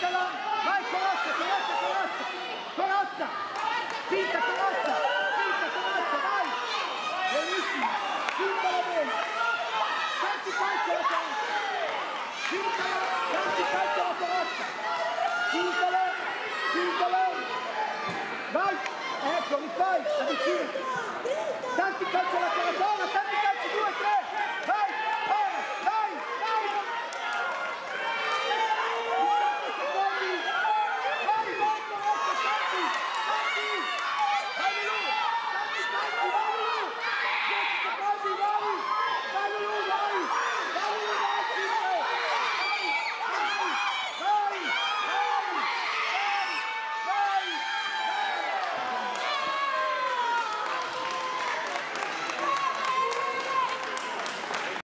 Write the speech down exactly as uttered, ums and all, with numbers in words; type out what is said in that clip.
Vai, conosco, conosco!